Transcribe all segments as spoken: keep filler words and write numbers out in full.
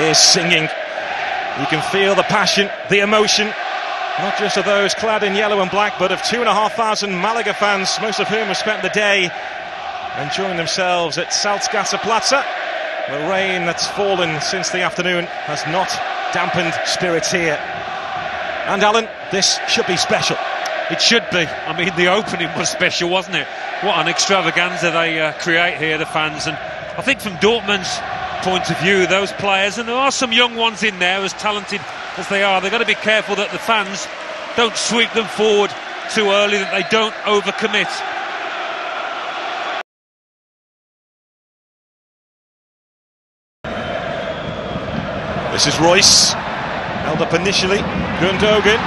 is singing. You can feel the passion, the emotion, not just of those clad in yellow and black, but of two and a half thousand Málaga fans, most of whom have spent the day enjoying themselves at Salzgasse Plaza. The rain that's fallen since the afternoon has not dampened spirits here. And Alan, this should be special. It should be. I mean, the opening was special, wasn't it? What an extravaganza they uh, create here, the fans. And I think from Dortmund's point of view, those players, and there are some young ones in there, as talented as they are, they've got to be careful that the fans don't sweep them forward too early, that they don't overcommit. This is Reus, held up initially. Gündogan,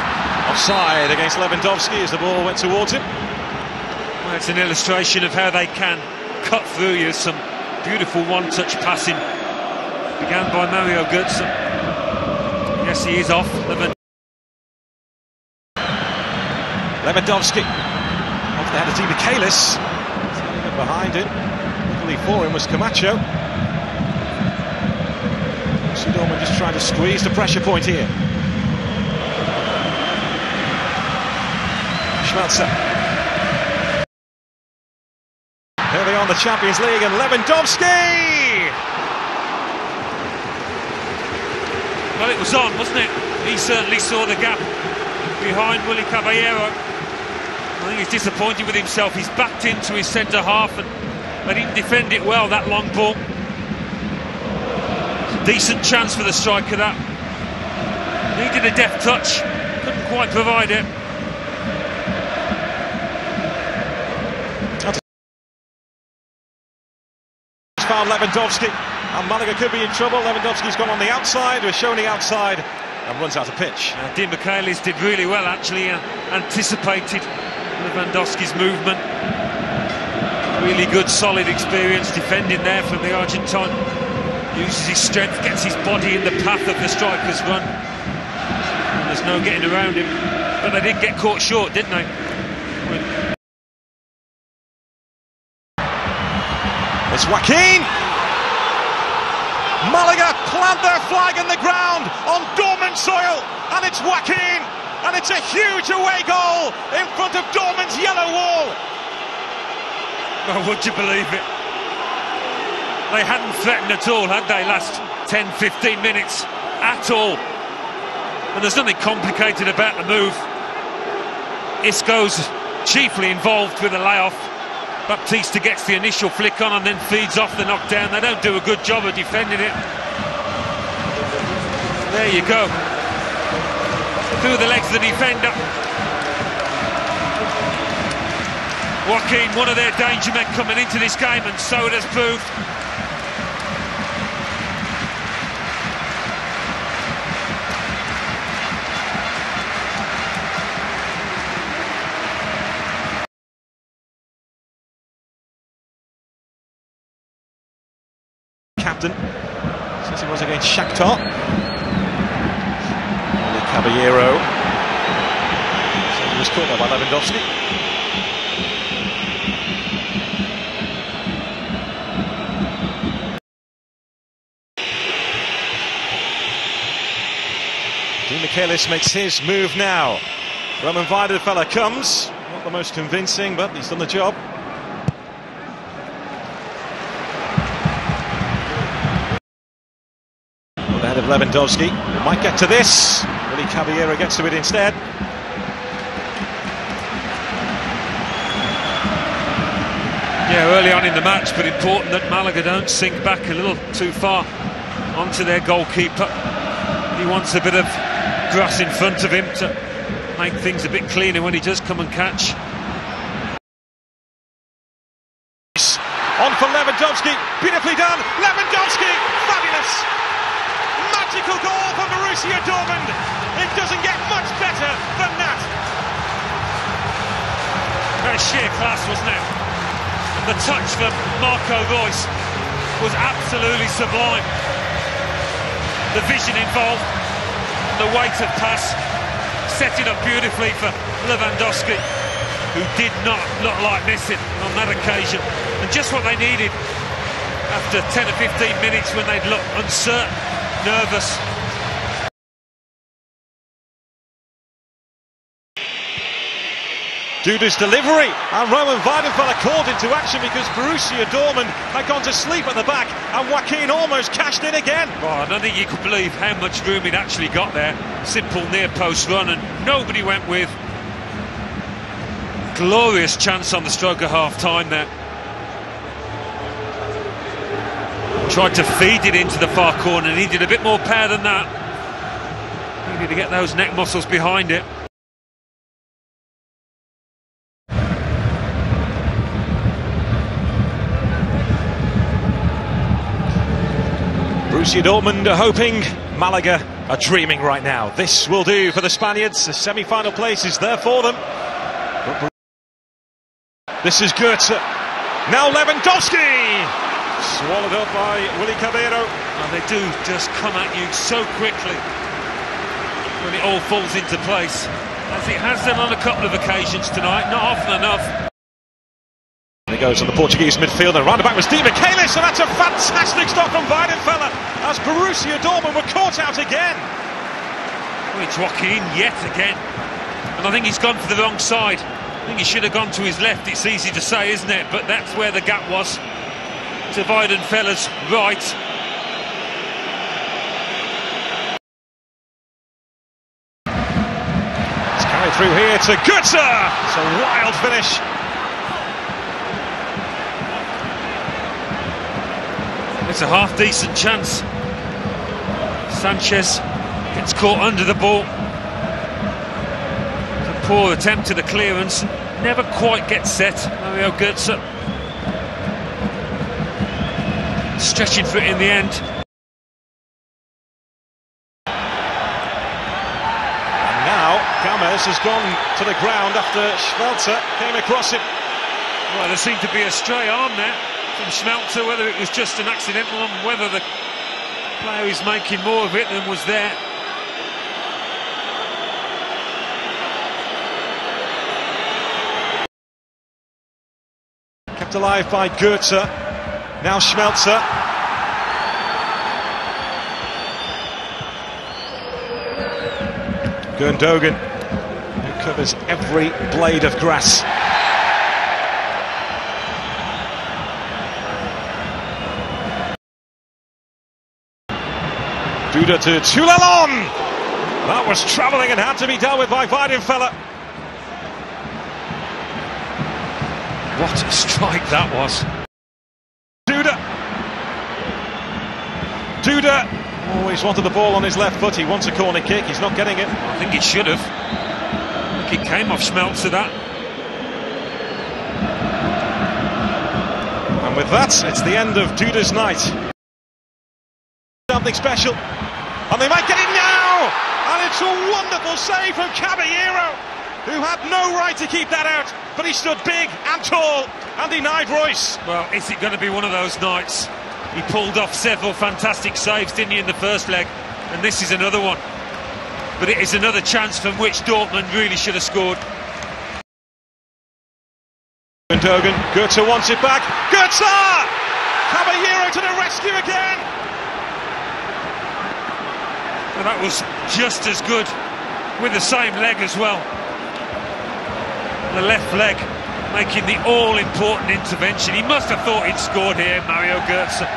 offside against Lewandowski as the ball went towards him. Well, it's an illustration of how they can cut through you. Some beautiful one-touch passing. Began by Mario Götze. Yes, he is off. Lewandowski off the head of Demichelis. Behind him, luckily for him was Camacho. Dortmund just trying to squeeze the pressure point here. Schmelzer. Early on the Champions League, and Lewandowski! Well, it was on, wasn't it? He certainly saw the gap behind Willy Caballero. I think he's disappointed with himself. He's backed into his centre half, and they didn't defend it well, that long ball. Decent chance for the striker, that. Needed a deft touch, couldn't quite provide it. Found Lewandowski, and Málaga could be in trouble. Lewandowski's gone on the outside, was shown the outside, and runs out of pitch. Uh, Demichelis did really well, actually, uh, anticipated Lewandowski's movement. Really good, solid experience defending there from the Argentine. Uses his strength, gets his body in the path of the striker's run. And there's no getting around him. But they did get caught short, didn't they? It's Joaquín! Málaga plant their flag in the ground on Dortmund soil. And it's Joaquín! And it's a huge away goal in front of Dortmund's yellow wall. Oh, would you believe it? They hadn't threatened at all, had they, last ten, fifteen minutes at all. And there's nothing complicated about the move. Isco's chiefly involved with a layoff. Baptista gets the initial flick on and then feeds off the knockdown. They don't do a good job of defending it. There you go. Through the legs of the defender. Joaquín, one of their danger men coming into this game, and so it has proved. Captain, since he was against Shakhtar. Caballero. So he was caught there by Lewandowski. Demichelis makes his move now. Roman Weidenfeller comes. Not the most convincing, but he's done the job. Of Lewandowski, might get to this. Willy Caballero gets to it instead. Yeah, early on in the match, but important that Málaga don't sink back a little too far onto their goalkeeper. He wants a bit of grass in front of him to make things a bit cleaner when he does come and catch. On for Lewandowski, beautifully done. Lewandowski, fabulous. Magical goal for Borussia Dortmund. It doesn't get much better than that. That sheer class, wasn't it? And the touch from Marco Reus was absolutely sublime. The vision involved, the weight of pass, set it up beautifully for Lewandowski, who did not look like missing on that occasion. And just what they needed after ten or fifteen minutes when they'd looked uncertain. nervous. Duda's delivery, and Roman Weidenfeller called into action because Borussia Dortmund had gone to sleep at the back, and Joaquín almost cashed in again. Oh, I don't think you could believe how much room he'd actually got there. Simple near-post run, and nobody went with. Glorious chance on the stroke of half-time there. Tried to feed it into the far corner, and needed a bit more power than that. Needed to get those neck muscles behind it. Borussia Dortmund are hoping, Málaga are dreaming right now. This will do for the Spaniards, the semi-final place is there for them. This is Götze, now Lewandowski! Swallowed up by Willy Caballero. And they do just come at you so quickly when it all falls into place, as it has done on a couple of occasions tonight, not often enough. Goes on the Portuguese midfielder, round about was Demichelis, and that's a fantastic stop from Weidenfeller as Borussia Dortmund were caught out again. Well, it's Joaquín yet again, and I think he's gone for the wrong side. I think he should have gone to his left, it's easy to say, isn't it? But that's where the gap was, to Weidenfeller's right. It's carried through here to Götze, it's a wild finish. It's a half-decent chance. Sanchez gets caught under the ball. It's a poor attempt to the clearance. Never quite gets set. Mario Götze stretching for it in the end. And now Camacho has gone to the ground after Schmelzer came across it. Well, there seemed to be a stray arm there from Schmelzer, whether it was just an accidental one, whether the player is making more of it than was there. Kept alive by Götze, now Schmelzer. Gündogan, who covers every blade of grass. Duda to Tulalon! That was travelling and had to be dealt with by Weidenfeller. What a strike that was. Duda. Duda always wanted the ball on his left foot. He wants a corner kick. He's not getting it. I think he should have. I think he came off Schmelzer that. And with that, it's the end of Duda's night. Something special, and they might get it now, and it's a wonderful save from Caballero, who had no right to keep that out, but he stood big and tall and denied Reus. Well, is it going to be one of those nights? He pulled off several fantastic saves, didn't he, in the first leg, and this is another one. But it is another chance from which Dortmund really should have scored. Gündogan, Götze wants it back, Götze! Caballero to the rescue again! And that was just as good, with the same leg as well. The left leg making the all-important intervention. He must have thought he'd scored here, Mario Götze.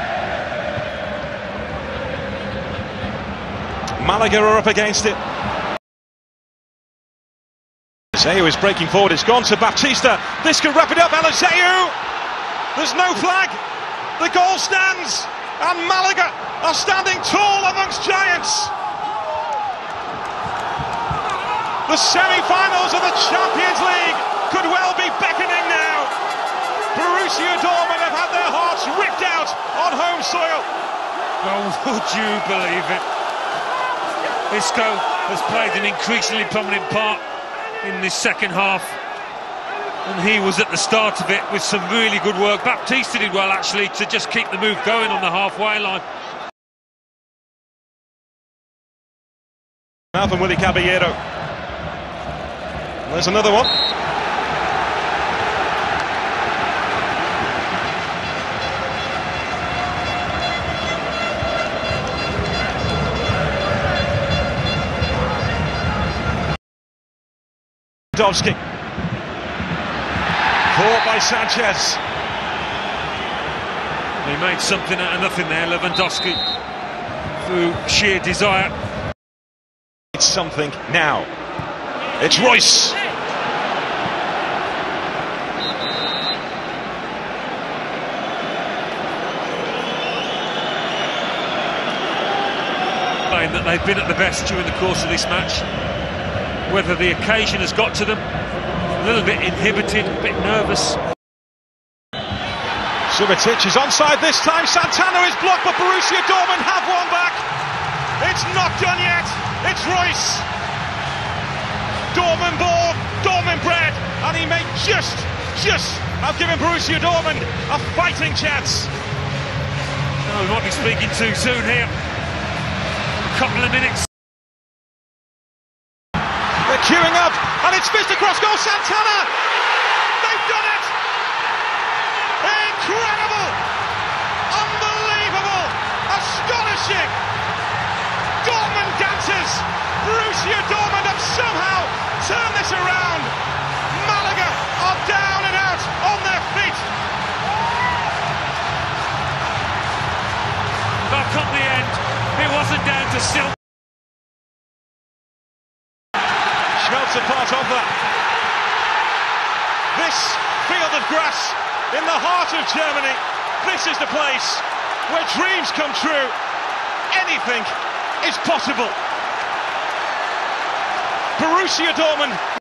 Málaga are up against it. Eliseu is breaking forward, it's gone to Baptista. This could wrap it up, Eliseu! There's no flag, the goal stands, and Málaga are standing tall amongst giants. The semi-finals of the Champions League could well be beckoning now. Borussia Dortmund have had their hearts ripped out on home soil. Oh, would you believe it? Isco has played an increasingly prominent part in this second half, and he was at the start of it with some really good work. Baptista did well, actually, to just keep the move going on the halfway line. Now from Willy Caballero. There's another one. Lewandowski. Caught by Sanchez. They made something out of nothing there, Lewandowski, through sheer desire. It's something now. It's Reus. That they've been at the best during the course of this match. Whether the occasion has got to them, a little bit inhibited, a bit nervous. Subotic is onside this time. Santana is blocked, but Borussia Dortmund have one back. It's not done yet. It's Reus. Dortmund born, Dortmund bred, and he may just, just have given Borussia Dortmund a fighting chance. Oh, we might be speaking too soon here. Couple of minutes. They're queuing up, and it's fished across goal. Santana! They've done it! Incredible! Unbelievable! Astonishing! Dortmund dances! Borussia Dortmund have somehow turned this around! Málaga are down and out on their feet! Back up the end. It wasn't down to Sil. Schmelzer part of that. This field of grass in the heart of Germany. This is the place where dreams come true. Anything is possible. Borussia Dortmund.